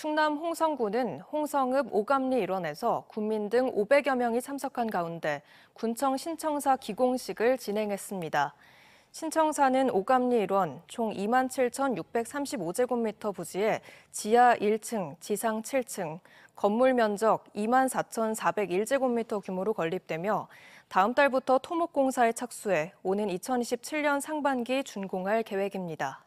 충남 홍성군은 홍성읍 옥암리 일원에서 군민 등 500여 명이 참석한 가운데 군청 신청사 기공식을 진행했습니다. 신청사는 옥암리 일원 총 27,635제곱미터 부지에 지하 1층, 지상 7층, 건물 면적 24,401제곱미터 규모로 건립되며 다음 달부터 토목공사에 착수해 오는 2027년 상반기 준공할 계획입니다.